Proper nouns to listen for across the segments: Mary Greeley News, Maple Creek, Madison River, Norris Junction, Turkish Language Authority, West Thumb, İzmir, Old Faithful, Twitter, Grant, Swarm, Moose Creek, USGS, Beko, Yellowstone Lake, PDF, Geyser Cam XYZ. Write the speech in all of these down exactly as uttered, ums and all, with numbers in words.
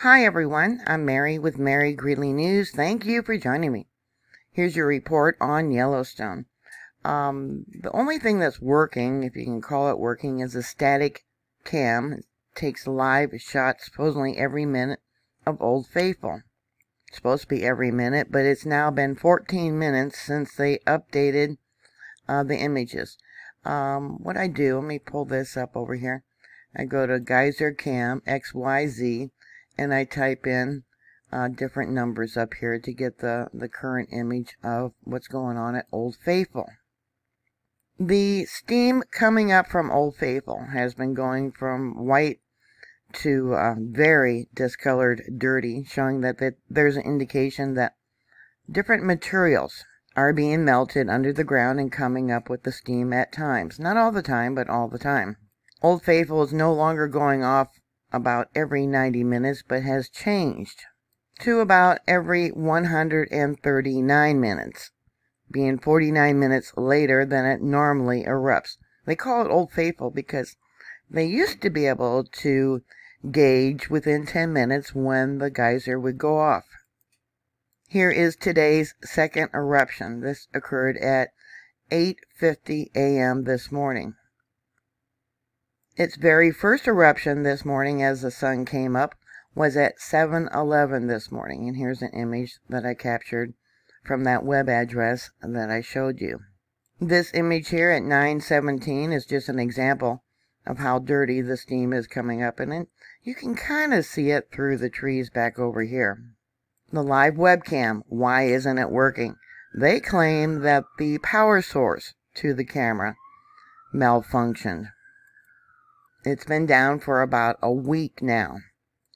Hi everyone, I'm Mary with Mary Greeley News. Thank you for joining me. Here's your report on Yellowstone. Um, the only thing that's working, if you can call it working, is a static cam. It takes live shots supposedly every minute of Old Faithful. It's supposed to be every minute, but it's now been fourteen minutes since they updated uh, the images. Um, what I do, let me pull this up over here. I go to Geyser Cam X Y Z, and I type in uh, different numbers up here to get the, the current image of what's going on at Old Faithful. The steam coming up from Old Faithful has been going from white to uh, very discolored dirty, showing that, that there's an indication that different materials are being melted under the ground and coming up with the steam at times. Not all the time, but all the time. Old Faithful is no longer going off about every ninety minutes, but has changed to about every one hundred thirty-nine minutes, being forty-nine minutes later than it normally erupts. They call it Old Faithful because they used to be able to gauge within ten minutes when the geyser would go off. Here is today's second eruption. This occurred at eight fifty a m this morning. Its very first eruption this morning as the sun came up was at seven eleven this morning. And here's an image that I captured from that web address that I showed you. This image here at nine seventeen is just an example of how dirty the steam is coming up. And then you can kind of see it through the trees back over here. The live webcam, why isn't it working? They claim that the power source to the camera malfunctioned. It's been down for about a week now.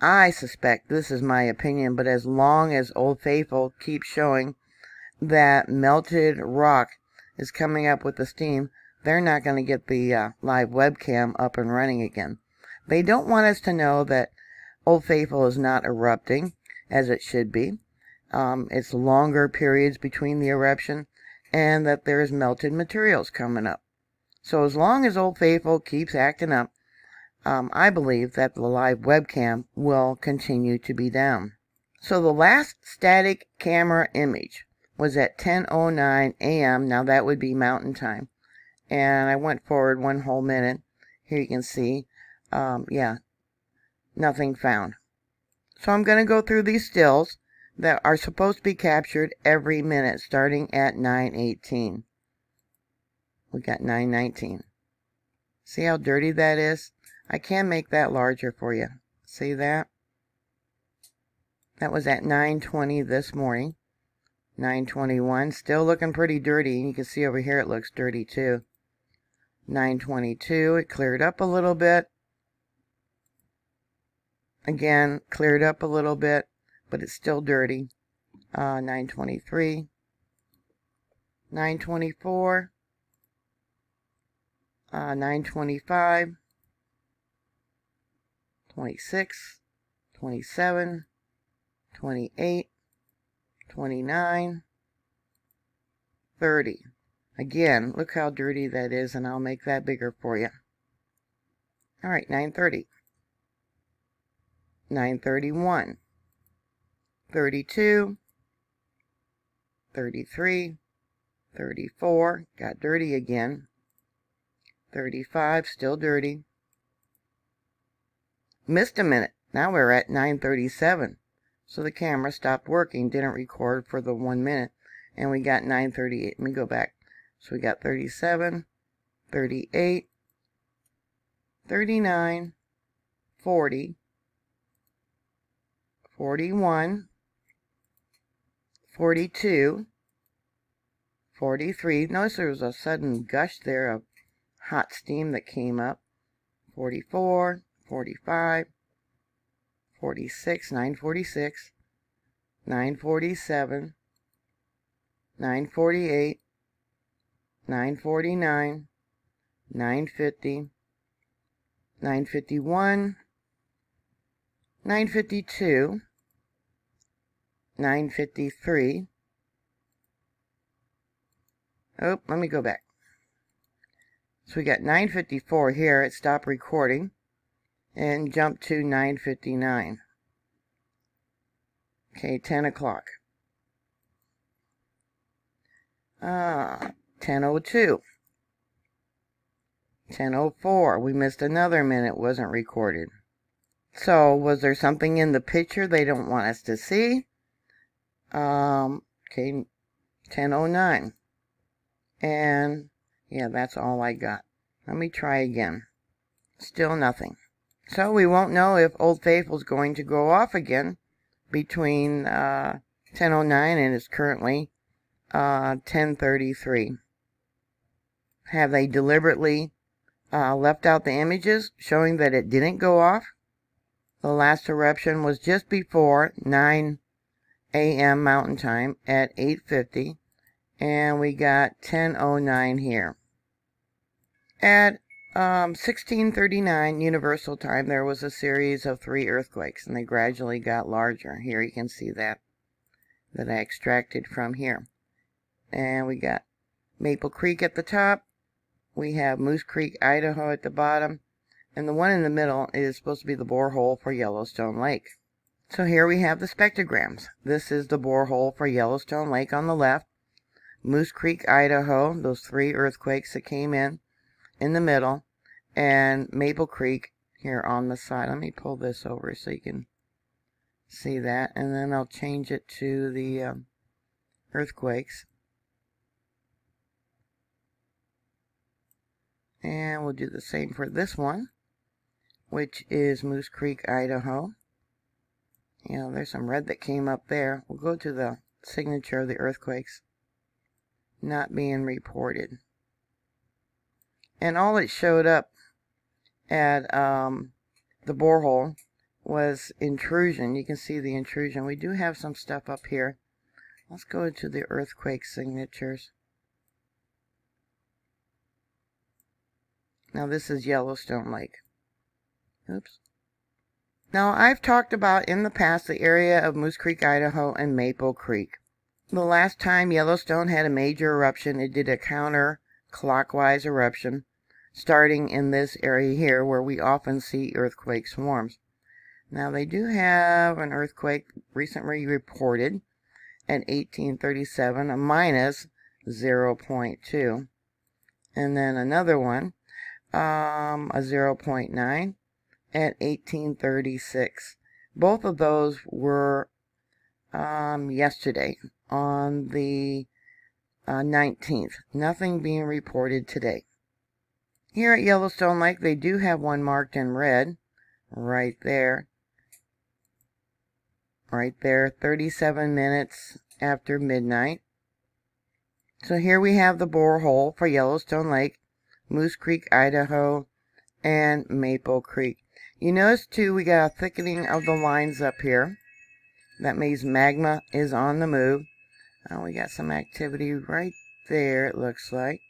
I suspect, this is my opinion, but as long as Old Faithful keeps showing that melted rock is coming up with the steam, they're not going to get the uh, live webcam up and running again. They don't want us to know that Old Faithful is not erupting, as it should be. Um, it's longer periods between the eruption, and that there's melted materials coming up. So as long as Old Faithful keeps acting up, Um, I believe that the live webcam will continue to be down. So the last static camera image was at ten oh nine a m Now that would be mountain time. And I went forward one whole minute. Here you can see, um, yeah, nothing found. So I'm going to go through these stills that are supposed to be captured every minute, starting at nine eighteen. We got nine nineteen. See how dirty that is? I can make that larger for you. See that? That was at nine twenty this morning. nine twenty-one. Still looking pretty dirty. You can see over here it looks dirty too. nine twenty-two. It cleared up a little bit. Again, cleared up a little bit. But it's still dirty. Uh, nine twenty-three. nine twenty-four. Uh, nine twenty-five. twenty-six, twenty-seven, twenty-eight, twenty-nine, thirty. Again, look how dirty that is, and I'll make that bigger for you. All right, nine thirty, nine thirty-one, thirty-two, thirty-three, thirty-four, got dirty again, thirty-five, still dirty. Missed a minute. Now we're at nine thirty-seven. So the camera stopped working, didn't record for the one minute. And we got nine thirty-eight. Let me go back. So we got thirty-seven, thirty-eight, thirty-nine, forty, forty-one, forty-two, forty-three. Notice there was a sudden gush there of hot steam that came up. forty-four. forty-five, forty-six, nine forty-six, nine forty-seven, nine forty-eight, nine forty-nine, nine fifty, nine fifty-one, nine fifty-two, nine fifty-three. Oh, let me go back. So we got nine fifty-four here. It stopped recording and jump to nine fifty-nine. Okay, ten o'clock. Ah, ten oh two. ten oh four. We missed another minute. Wasn't recorded. So, was there something in the picture they don't want us to see? Um, okay, ten oh nine. And, yeah, that's all I got. Let me try again. Still nothing. So, we won't know if Old Faithful's going to go off again between uh, ten oh nine and it's currently uh, ten thirty-three. Have they deliberately uh, left out the images showing that it didn't go off? The last eruption was just before nine a m Mountain Time at eight fifty, and we got ten oh nine here. At um, sixteen thirty-nine Universal Time, there was a series of three earthquakes, and they gradually got larger. Here you can see that, that I extracted from here. And we got Maple Creek at the top. We have Moose Creek, Idaho at the bottom. And the one in the middle is supposed to be the borehole for Yellowstone Lake. So here we have the spectrograms. This is the borehole for Yellowstone Lake on the left. Moose Creek, Idaho, those three earthquakes that came in, in the middle. And Maple Creek here on the side. Let me pull this over so you can see that. And then I'll change it to the um, earthquakes. And we'll do the same for this one, which is Moose Creek, Idaho. You know, there's some red that came up there. We'll go to the signature of the earthquakes. Not being reported. And all it showed up at um, the borehole was intrusion. You can see the intrusion. We do have some stuff up here. Let's go to the earthquake signatures. Now this is Yellowstone Lake. Oops. Now, I've talked about in the past the area of Moose Creek, Idaho, and Maple Creek. The last time Yellowstone had a major eruption, it did a counter-clockwise eruption, starting in this area here where we often see earthquake swarms. Now, they do have an earthquake recently reported at eighteen thirty-seven, a minus zero point two. And then another one, um, a zero point nine. at eighteen thirty-six. Both of those were um, yesterday on the uh, nineteenth. Nothing being reported today. Here at Yellowstone Lake, they do have one marked in red right there. Right there, thirty-seven minutes after midnight. So here we have the borehole for Yellowstone Lake, Moose Creek, Idaho, and Maple Creek. You notice, too, we got a thickening of the lines up here. That means magma is on the move. Oh, we got some activity right there, it looks like.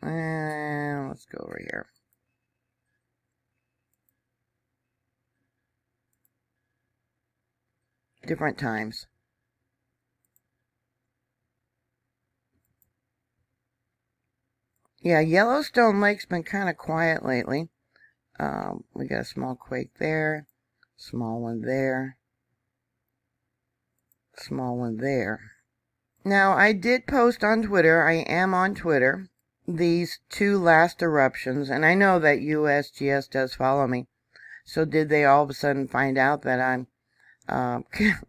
And let's go over here. Different times. Yeah, Yellowstone Lake's been kind of quiet lately. Um, we got a small quake there, small one there, small one there. Now, I did post on Twitter, I am on Twitter, these two last eruptions, and I know that U S G S does follow me. So did they all of a sudden find out that I'm uh,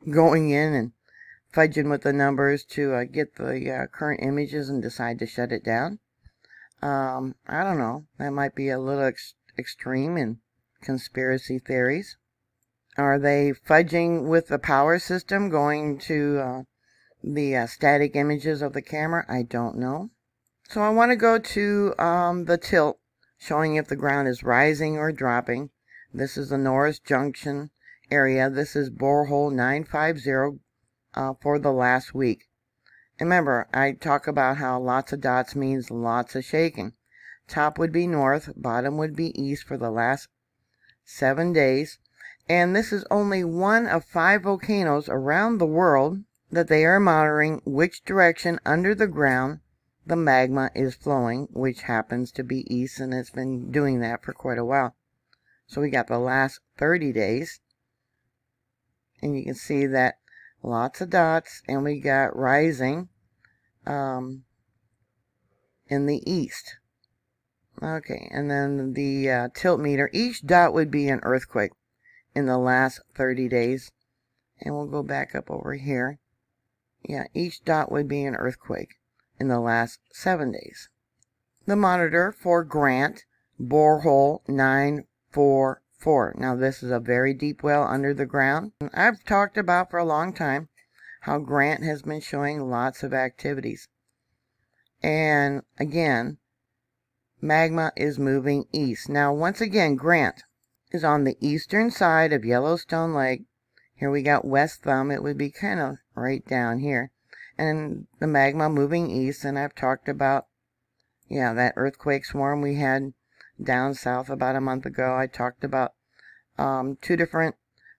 going in and fudging with the numbers to uh, get the uh, current images and decide to shut it down? Um, I don't know. That might be a little ex extreme in conspiracy theories. Are they fudging with the power system, going to uh, the uh, static images of the camera? I don't know. So I want to go to um, the tilt, showing if the ground is rising or dropping. This is the Norris Junction area. This is borehole nine five zero uh, for the last week. Remember, I talk about how lots of dots means lots of shaking. Top would be north, bottom would be east for the last seven days. And this is only one of five volcanoes around the world that they are monitoring which direction under the ground the magma is flowing, which happens to be east, and it's been doing that for quite a while. So we got the last thirty days. And you can see that lots of dots. And we got rising um, in the east. Okay, and then the uh, tilt meter. Each dot would be an earthquake in the last thirty days. And we'll go back up over here. Yeah, each dot would be an earthquake in the last seven days. The monitor for Grant, borehole nine four four. Now this is a very deep well under the ground. I've talked about for a long time how Grant has been showing lots of activities. And again, magma is moving east. Now once again, Grant is on the eastern side of Yellowstone Lake. Here we got West Thumb. It would be kind of right down here. And the magma moving east. And I've talked about, yeah, that earthquake swarm we had down south about a month ago. I talked about um, two different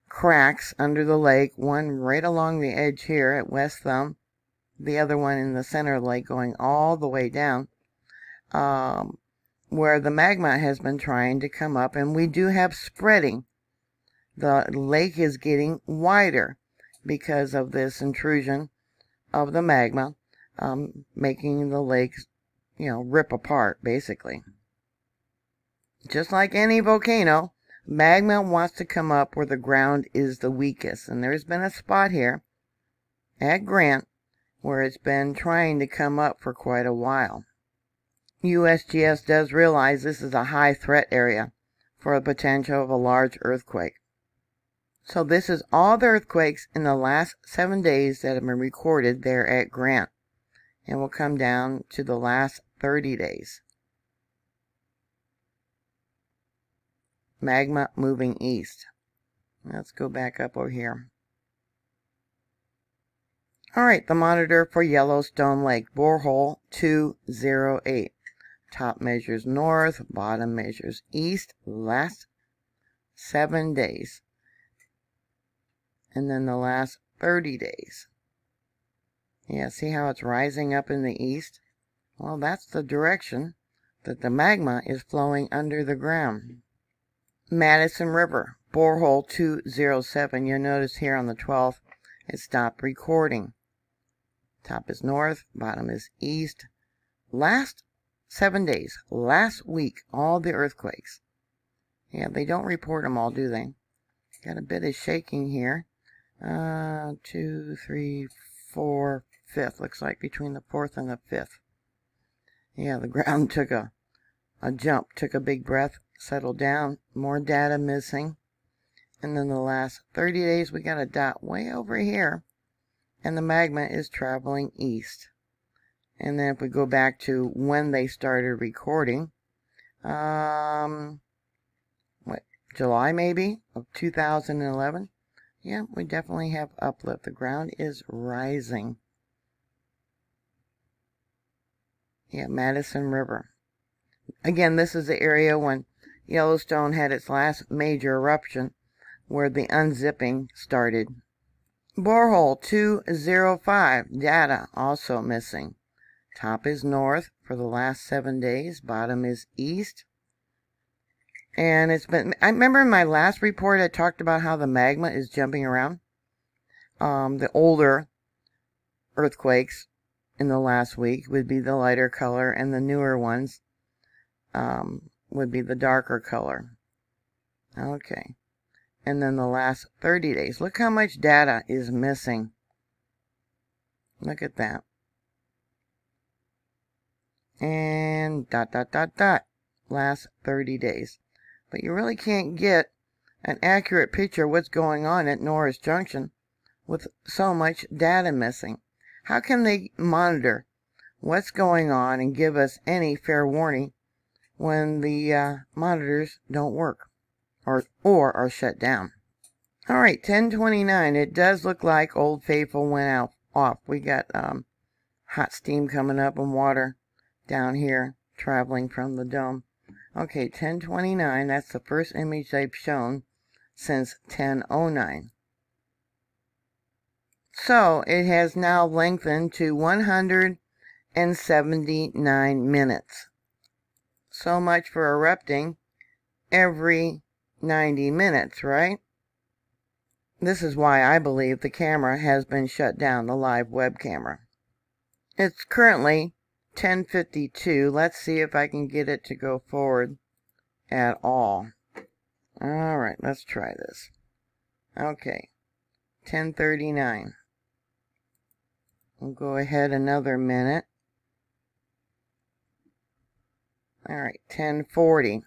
cracks under the lake. One right along the edge here at West Thumb. The other one in the center of the lake going all the way down. Um, where the magma has been trying to come up, and we do have spreading. The lake is getting wider because of this intrusion of the magma, um, making the lake, you know, rip apart, basically. Just like any volcano, magma wants to come up where the ground is the weakest. And there's been a spot here at Grant where it's been trying to come up for quite a while. U S G S does realize this is a high threat area for the potential of a large earthquake. So this is all the earthquakes in the last seven days that have been recorded there at Grant. And we'll come down to the last thirty days. Magma moving east. Let's go back up over here. Alright, the monitor for Yellowstone Lake, borehole two zero eight. Top measures north, bottom measures east, last seven days. And then the last thirty days. Yeah, see how it's rising up in the east? Well, that's the direction that the magma is flowing under the ground. Madison River, borehole two zero seven. You'll notice here on the twelfth, it stopped recording. Top is north, bottom is east. Last seven days, last week, all the earthquakes. Yeah, they don't report them all, do they? Got a bit of shaking here. Uh, two, three, four, fifth. Looks like between the fourth and the fifth. Yeah, the ground took a, a jump, took a big breath, settled down. More data missing. And then the last thirty days, we got a dot way over here. And the magma is traveling east. And then if we go back to when they started recording, um, what, July maybe of two thousand eleven? Yeah, we definitely have uplift. The ground is rising. Yeah, Madison River. Again, this is the area when Yellowstone had its last major eruption, where the unzipping started. Borehole two zero five, data also missing. Top is north for the last seven days. Bottom is east. And it's been, I remember in my last report I talked about how the magma is jumping around. Um, the older earthquakes in the last week would be the lighter color, and the newer ones um, would be the darker color. Okay. And then the last thirty days. Look how much data is missing. Look at that. And dot, dot, dot, dot. Last thirty days. But you really can't get an accurate picture of what's going on at Norris Junction with so much data missing. How can they monitor what's going on and give us any fair warning when the uh, monitors don't work or or are shut down? All right, ten twenty-nine. It does look like Old Faithful went out off. We got um, hot steam coming up and water down here traveling from the dome. Okay, ten twenty-nine, that's the first image they've shown since ten oh nine. So, it has now lengthened to one hundred seventy-nine minutes. So much for erupting every ninety minutes, right? This is why I believe the camera has been shut down, the live web camera. It's currently ten fifty-two. Let's see if I can get it to go forward at all. All right, let's try this. Okay, ten thirty-nine. We'll go ahead another minute. All right, ten forty.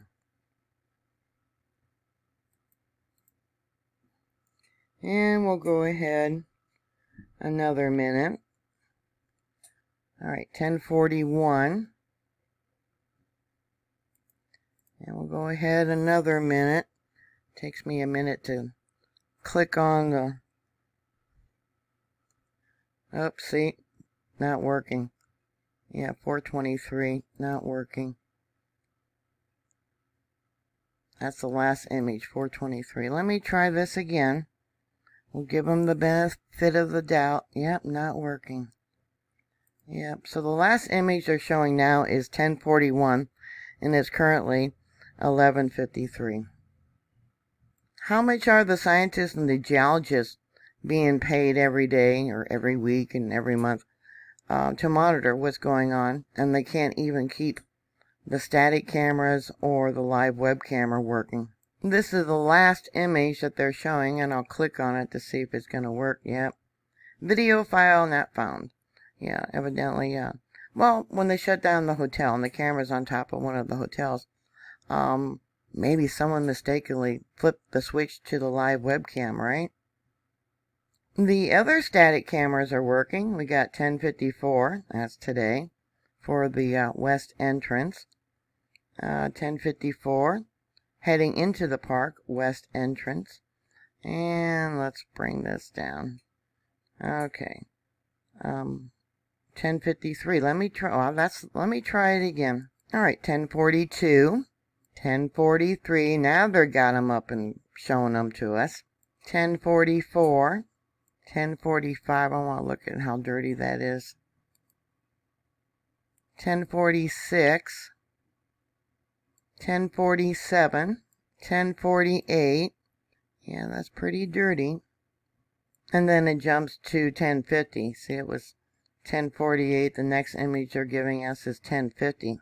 And we'll go ahead another minute. All right, ten forty-one. And we'll go ahead another minute. Takes me a minute to click on the... Oops, see, not working. Yeah, four twenty-three, not working. That's the last image, four twenty-three. Let me try this again. We'll give them the benefit of the doubt. Yep, not working. Yep, so the last image they're showing now is ten forty-one, and it's currently eleven fifty-three. How much are the scientists and the geologists being paid every day or every week and every month uh, to monitor what's going on? And they can't even keep the static cameras or the live web camera working. This is the last image that they're showing, and I'll click on it to see if it's going to work. Yep. Video file not found. Yeah, evidently, yeah. Well, when they shut down the hotel and the camera's on top of one of the hotels, um, maybe someone mistakenly flipped the switch to the live webcam, right? The other static cameras are working. We got ten fifty-four, that's today, for the uh, west entrance. Uh, ten fifty-four. Heading into the park, west entrance. And let's bring this down. Okay. Um, ten fifty-three. Let me try, oh, that's, let me try it again. All right, ten forty-two, ten forty-three. Now they've got them up and showing them to us. ten forty-four, ten forty-five. I want to look at how dirty that is. ten forty-six. ten forty-seven, ten forty-eight, yeah, that's pretty dirty, and then it jumps to ten fifty, see, it was ten forty-eight, the next image they're giving us is ten fifty,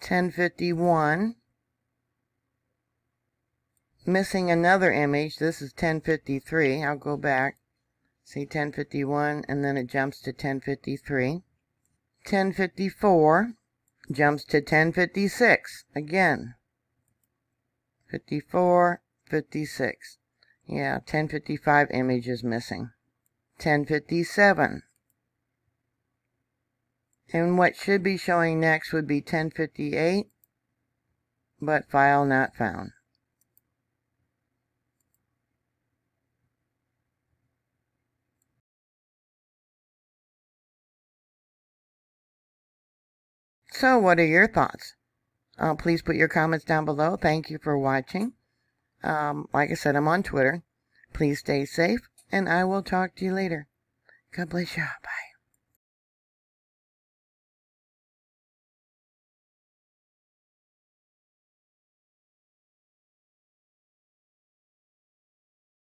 ten fifty-one, missing another image, this is ten fifty-three, I'll go back, see, ten fifty-one, and then it jumps to ten fifty-three, ten fifty-four, jumps to ten fifty-six again. fifty-four, fifty-six. Yeah, ten fifty-five image is missing. ten fifty-seven. And what should be showing next would be ten fifty-eight, but file not found. So what are your thoughts? Uh, please put your comments down below. Thank you for watching. Um, like I said, I'm on Twitter. Please stay safe, and I will talk to you later. God bless you. Bye.